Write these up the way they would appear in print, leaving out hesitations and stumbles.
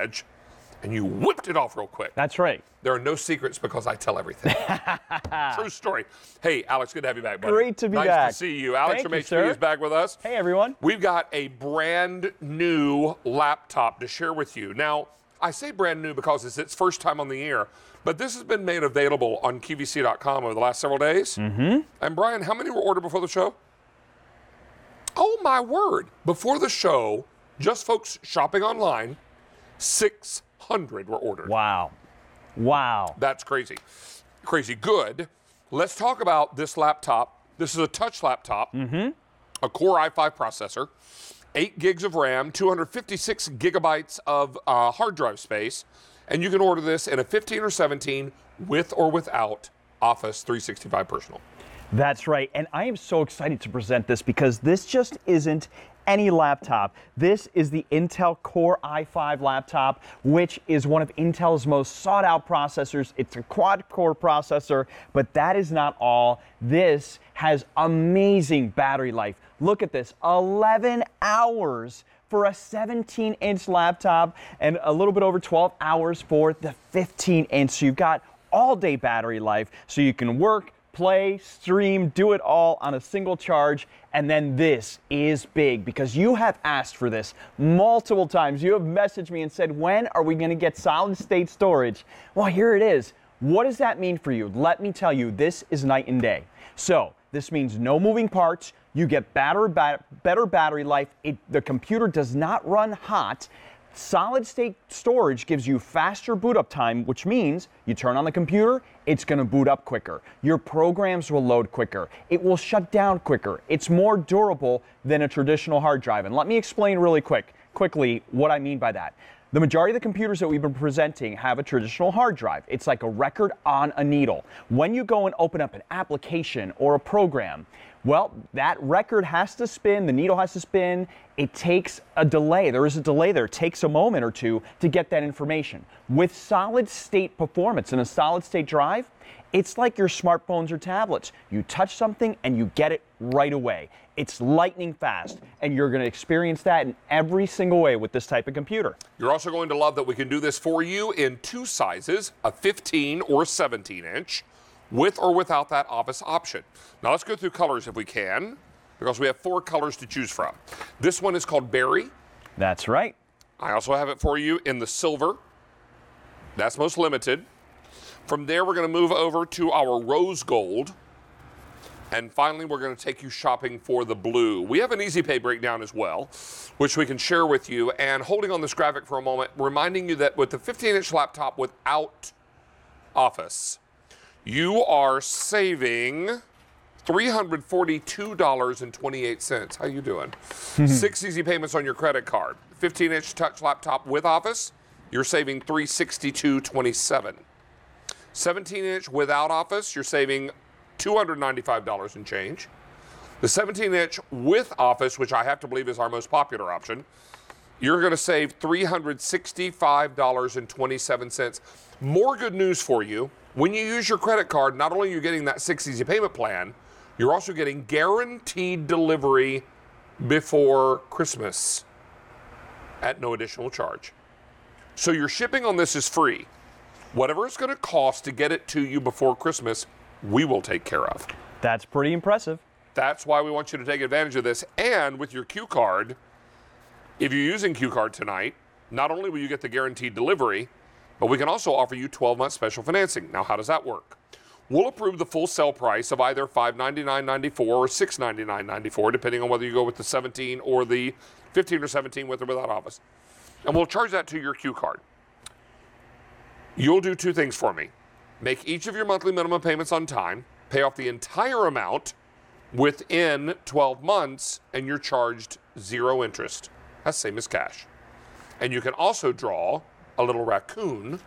badge and you whipped it off real quick. That's right. There are no secrets because I tell everything. True story. Hey, Alex, good to have you back, buddy. Great to be back. Nice to see you. Alex from HP is back with us. Hey, everyone. We've got a brand new laptop to share with you. Now, I say brand new because it's its first time on the air, but this has been made available on QVC.com over the last several days. Mm-hmm. And, Brian, how many were ordered before the show? Oh, my word. Before the show, just folks shopping online, 600 were ordered. Wow. Wow. That's crazy. Crazy good. Let's talk about this laptop. This is a touch laptop, mm-hmm. a Core i5 processor, 8 gigs of RAM, 256 gigabytes of hard drive space, and you can order this in a 15 or 17 with or without Office 365 Personal. That's right, and I am so excited to present this because this just isn't any laptop. This is the Intel Core i5 laptop, which is one of Intel's most sought out processors. It's a quad core processor, but that is not all. This has amazing battery life. Look at this, 11 hours for a 17-inch laptop and a little bit over 12 hours for the 15-inch. So you've got all day battery life, so you can work, play, stream, do it all on a single charge. And then this is big because you have asked for this multiple times. You have messaged me and said, when are we going to get solid state storage? Well, here it is. What does that mean for you? Let me tell you, this is night and day. So this means no moving parts. You get better battery life. The computer does not run hot. Solid state storage gives you faster boot up time, which means you turn on the computer, it's going to boot up quicker. Your programs will load quicker. It will shut down quicker. It's more durable than a traditional hard drive. And let me explain really quickly what I mean by that. The majority of the computers that we've been presenting have a traditional hard drive. It's like a record on a needle. When you go and open up an application or a program, well, that record has to spin, the needle has to spin. It takes a delay. There is a delay there. It takes a moment or two to get that information. With solid state performance in a solid state drive, it's like your smartphones or tablets. You touch something and you get it right away. It's lightning fast, and you're going to experience that in every single way with this type of computer. You're also going to love that we can do this for you in two sizes, a 15 or 17 inch, with or without that Office option. Now let's go through colors if we can, because we have 4 colors to choose from. This one is called Berry. That's right. I also have it for you in the silver. That's most limited. From there, we're going to move over to our rose gold. And finally, we're going to take you shopping for the blue. We have an Easy Pay breakdown as well, which we can share with you. And holding on this graphic for a moment, reminding you that with the 15-inch laptop without Office, you are saving $342.28. How you doing? 6 easy payments on your credit card. 15-inch touch laptop with Office, you're saving $362.27. 17-inch without Office, you're saving $295 and change. The 17-inch with Office, which I have to believe is our most popular option, you're going to save $365.27. More good news for you. When you use your credit card, not only are you getting that 6 easy payment plan, you're also getting guaranteed delivery before Christmas at no additional charge. So your shipping on this is free. Whatever it's going to cost to get it to you before Christmas, we will take care of. That's pretty impressive. That's why we want you to take advantage of this. And with your Q card, if you're using Q card tonight, not only will you get the guaranteed delivery, but we can also offer you 12-month special financing. Now, how does that work? We'll approve the full sale price of either $599.94 or $699.94, depending on whether you go with the 17 or the 15 or 17 with or without Office. And we'll charge that to your Q card. You'll do 2 things for me. Make each of your monthly minimum payments on time, pay off the entire amount within 12 months, and you're charged 0 interest. That's the same as cash. And you can also draw a little raccoon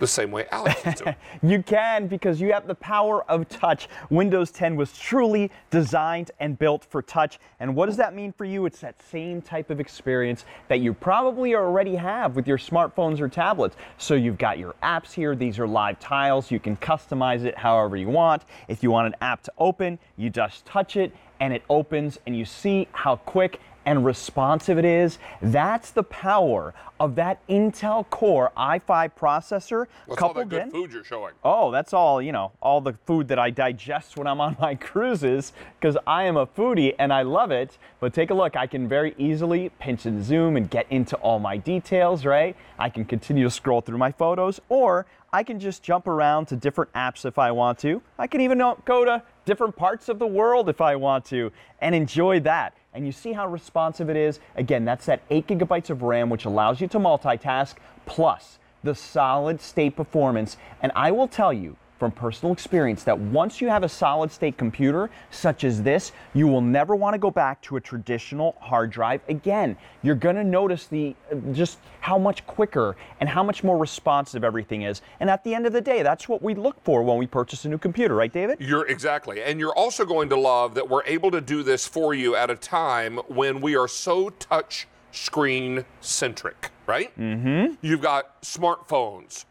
the same way Alex can do it. You can, because you have the power of touch. Windows 10 was truly designed and built for touch. And what does that mean for you? It's that same type of experience that you probably already have with your smartphones or tablets. So you've got your apps here. These are live tiles. You can customize it however you want. If you want an app to open, you just touch it and it opens, and you see how quick and responsive it is. That's the power of that Intel Core i5 processor. What's all the good food you're showing? Oh, that's all, you know, all the food that I digest when I'm on my cruises, because I am a foodie and I love it. But take a look, I can very easily pinch and zoom and get into all my details, right? I can continue to scroll through my photos, or I can just jump around to different apps if I want to. I can even go to different parts of the world if I want to and enjoy that. And you see how responsive it is. Again, that's that 8 gigabytes of RAM, which allows you to multitask, plus the solid state performance. And I will tell you from personal experience that once you have a solid state computer such as this, you will never want to go back to a traditional hard drive again. You're going to notice just how much quicker and how much more responsive everything is. And at the end of the day, that's what we look for when we purchase a new computer, right, David? Exactly. And you're also going to love that we're able to do this for you at a time when we are so touch screen centric, right? Mm-hmm. You've got smartphones,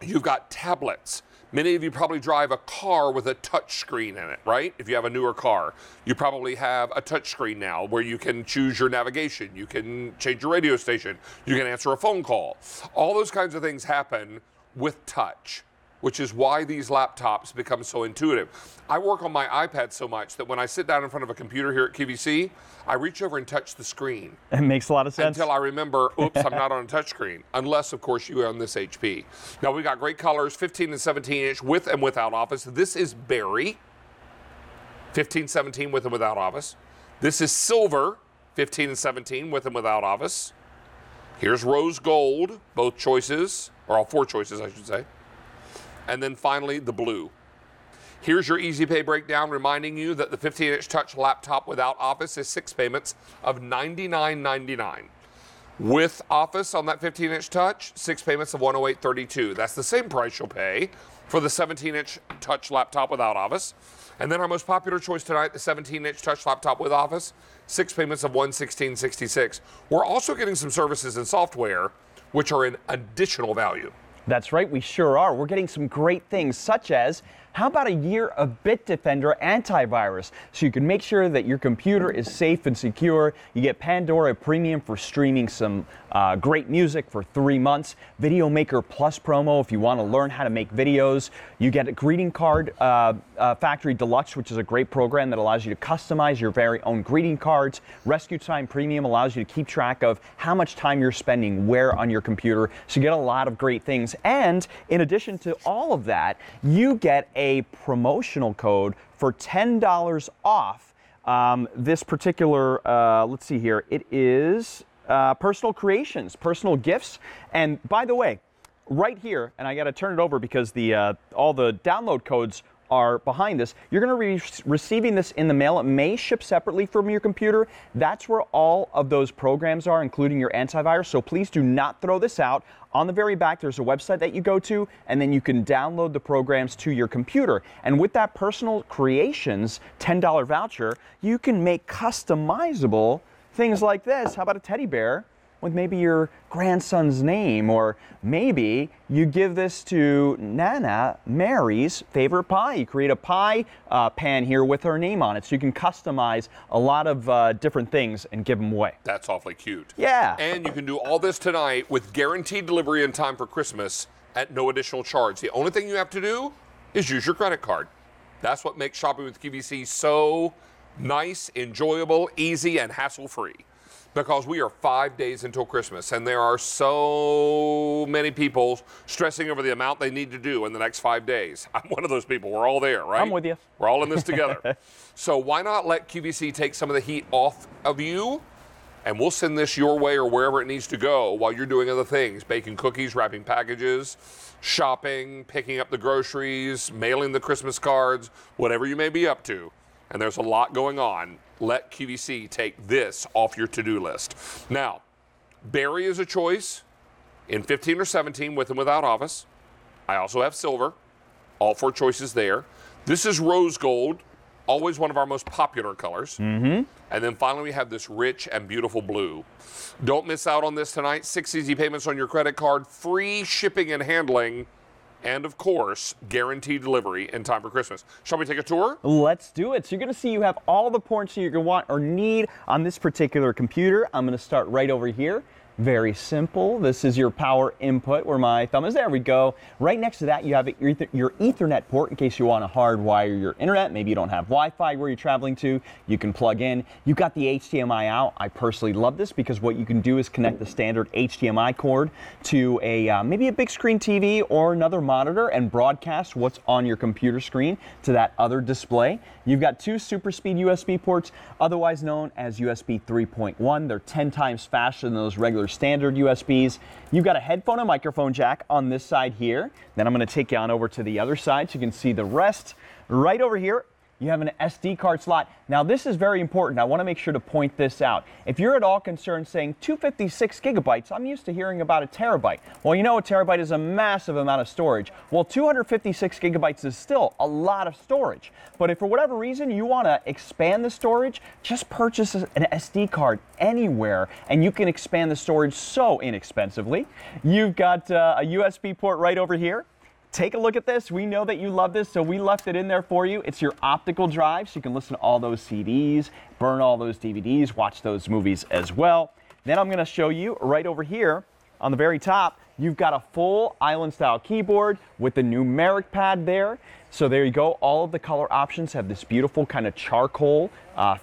you've got tablets. Many of you probably drive a car with a touch screen in it, right? If you have a newer car, you probably have a touch screen now where you can choose your navigation, you can change your radio station, you can answer a phone call. All those kinds of things happen with touch, which is why these laptops become so intuitive. I work on my iPad so much that when I sit down in front of a computer here at QVC, I reach over and touch the screen. It makes a lot of sense. Until I remember, oops, I'm not on a touch screen. Unless, of course, you own this HP. Now, we've got great colors, 15 and 17 inch with and without Office. This is berry, 15, 17 with and without Office. This is silver, 15 and 17 with and without Office. Here's rose gold, both choices, or all four choices, I should say. And then finally, the blue. Here's your Easy Pay breakdown, reminding you that the 15-inch touch laptop without Office is 6 payments of $99.99. With Office on that 15-inch touch, 6 payments of $108.32. That's the same price you'll pay for the 17-inch touch laptop without Office. And then our most popular choice tonight, the 17-inch touch laptop with Office, 6 payments of $116.66. We're also getting some services and software, which are an additional value. That's right, we sure are. We're getting some great things, such as, how about a year of Bitdefender antivirus, so you can make sure that your computer is safe and secure. You get Pandora Premium for streaming some great music for 3 months. Video Maker Plus promo if you want to learn how to make videos. You get a greeting card, Factory Deluxe, which is a great program that allows you to customize your very own greeting cards. Rescue Time Premium allows you to keep track of how much time you're spending where on your computer, so you get a lot of great things. And in addition to all of that, you get a promotional code for $10 off this particular, let's see here, it is Personal Creations, Personal Gifts. And by the way, right here, and I got to turn it over because the all the download codes are behind this. You're going to be receiving this in the mail. It may ship separately from your computer. That's where all of those programs are, including your antivirus. So please do not throw this out. On the very back, there's a website that you go to, and then you can download the programs to your computer. And with that Personal Creations $10 voucher, you can make customizable things like this. How about a teddy bear with maybe your grandson's name, or maybe you give this to Nana Mary's favorite pie. You create a pie pan here with her name on it, so you can customize a lot of different things and give them away. That's awfully cute. Yeah. And you can do all this tonight with guaranteed delivery in time for Christmas at no additional charge. The only thing you have to do is use your credit card. That's what makes shopping with QVC so nice, enjoyable, easy, and hassle-free. Because we are 5 days until Christmas, and there are so many people stressing over the amount they need to do in the next 5 days. I'm one of those people. We're all there, right? I'm with you. We're all in this together. So why not let QVC take some of the heat off of you, and we'll send this your way or wherever it needs to go while you're doing other things, baking cookies, wrapping packages, shopping, picking up the groceries, mailing the Christmas cards, whatever you may be up to. And there's a lot going on. Let QVC take this off your to-do list. Now, berry is a choice in 15 or 17 with and without Office. I also have silver, all four choices there. This is rose gold, always one of our most popular colors. Mm-hmm. And then finally, we have this rich and beautiful blue. Don't miss out on this tonight. 6 easy payments on your credit card, free shipping and handling, and of course, guaranteed delivery in time for Christmas. Shall we take a tour? Let's do it. So you're gonna see you have all the ports you're gonna want or need on this particular computer. I'm gonna start right over here. Very simple. This is your power input where my thumb is. There we go. Right next to that, you have your Ethernet port in case you want to hardwire your internet. Maybe you don't have Wi-Fi where you're traveling to. You can plug in. You've got the HDMI out. I personally love this because what you can do is connect the standard HDMI cord to a maybe a big screen TV or another monitor and broadcast what's on your computer screen to that other display. You've got two super speed USB ports, otherwise known as USB 3.1. They're 10 times faster than those regular standard USBs. You've got a headphone and microphone jack on this side here. Then I'm going to take you on over to the other side so you can see the rest. Right over here, you have an SD card slot. Now this is very important. I want to make sure to point this out. If you're at all concerned saying 256 gigabytes, I'm used to hearing about a terabyte. Well, you know a terabyte is a massive amount of storage. Well, 256 gigabytes is still a lot of storage. But if for whatever reason you want to expand the storage, just purchase an SD card anywhere and you can expand the storage so inexpensively. You've got a USB port right over here. Take a look at this. We know that you love this, so we left it in there for you. It's your optical drive, so you can listen to all those CDs, burn all those DVDs, watch those movies as well. Then I'm gonna show you right over here on the very top, you've got a full island-style keyboard with the numeric pad there. So there you go. All of the color options have this beautiful kind of charcoal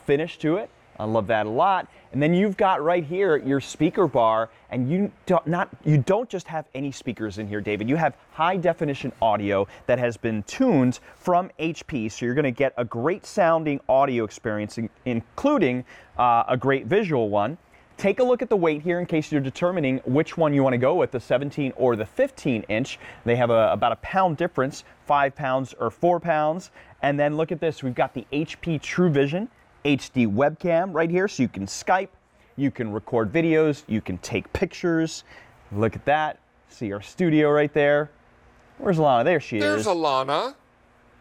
finish to it. I love that a lot. And then you've got right here your speaker bar, and you don't just have any speakers in here, David. You have high definition audio that has been tuned from HP, so you're going to get a great sounding audio experience, including a great visual one. Take a look at the weight here in case you're determining which one you want to go with, the 17 or the 15 inch. They have about a pound difference, 5 pounds or 4 pounds. And then look at this. We've got the HP True Vision HD webcam right here, so you can Skype, you can record videos, you can take pictures. Look at that. See our studio right there. Where's Alana? There she is. There's Alana.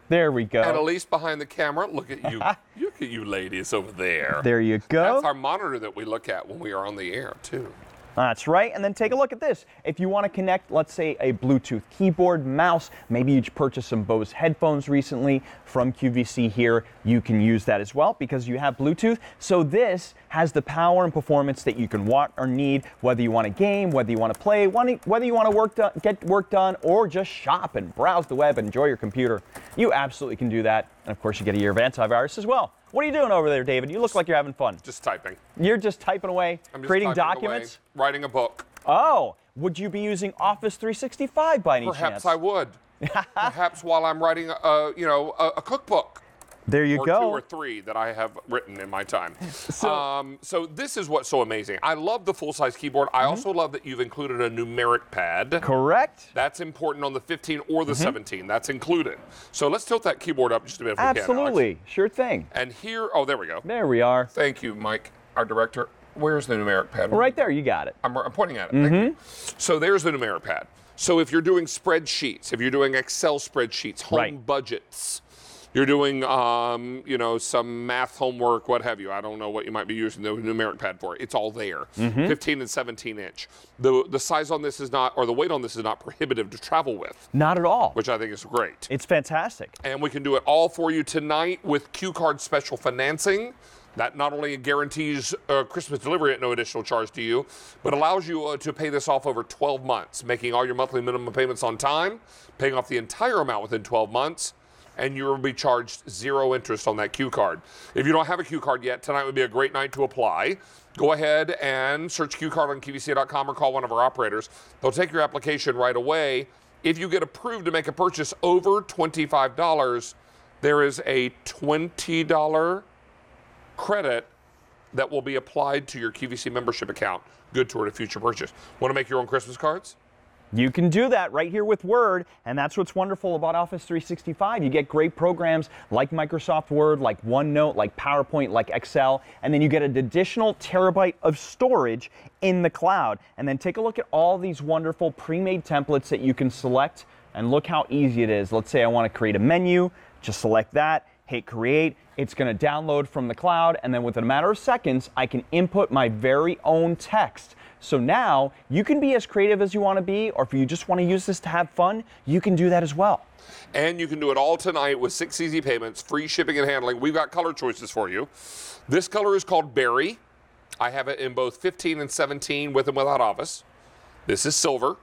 There we go. And Elise behind the camera. Look at you. Look at you ladies over there. There you go. That's our monitor that we look at when we are on the air, too. That's right. And then take a look at this. If you want to connect, let's say, a Bluetooth keyboard, mouse, maybe you purchased some Bose headphones recently from QVC here, you can use that as well because you have Bluetooth. So this has the power and performance that you can want or need, whether you want to game, whether you want to play, whether you want to get work done, or just shop and browse the web, enjoy your computer. You absolutely can do that. And of course, you get a year of antivirus as well. What are you doing over there, David? You look like you're having fun. Just typing. You're just typing away, creating documents? Away, writing a book. Oh, would you be using Office 365 by any chance? Perhaps I would. Perhaps while I'm writing a cookbook. There you go. 2 or 3 that I have written in my time. So this is what's so amazing. I love the full-size keyboard. I also love that you've included a numeric pad. Correct. That's important on the 15 or the 17. That's included. So let's tilt that keyboard up just a bit if we can. Absolutely. Sure thing. And here, oh, there we go. There we are. Thank you, Mike, our director. Where's the numeric pad? Right there. You got it. I'm pointing at it. Thank you. So there's the numeric pad. So if you're doing spreadsheets, if you're doing Excel spreadsheets, home budgets, you're doing, some math homework, what have you. I don't know what you might be using the numeric pad for. It's all there. 15 and 17 inch. The size on this is not, or the weight on this is not prohibitive to travel with. Not at all. Which I think is great. It's fantastic. And we can do it all for you tonight with Q Card special financing. That not only guarantees Christmas delivery at no additional charge to you, but allows you to pay this off over 12 months, making all your monthly minimum payments on time, paying off the entire amount within 12 months, and you will be charged zero interest on that Q card. If you don't have a Q card yet, tonight would be a great night to apply. Go ahead and search Q card on QVC.com or call one of our operators. They'll take your application right away. If you get approved to make a purchase over $25, there is a $20 credit that will be applied to your QVC membership account, good toward a future purchase. Want to make your own Christmas cards? You can do that right here with Word, and that's what's wonderful about Office 365. You get great programs like Microsoft Word, like OneNote, like PowerPoint, like Excel, and then you get an additional terabyte of storage in the cloud. And then take a look at all these wonderful pre-made templates that you can select, and look how easy it is. Let's say I want to create a menu, just select that, hit create. It's going to download from the cloud, and then within a matter of seconds, I can input my very own text So now you can be as creative as you want to be, or if you just want to use this to have fun, you can do that as well. And you can do it all tonight with 6 easy payments, free shipping and handling. We've got color choices for you. This color is called Berry. I have it in both 15 and 17 with and without Office. This is silver.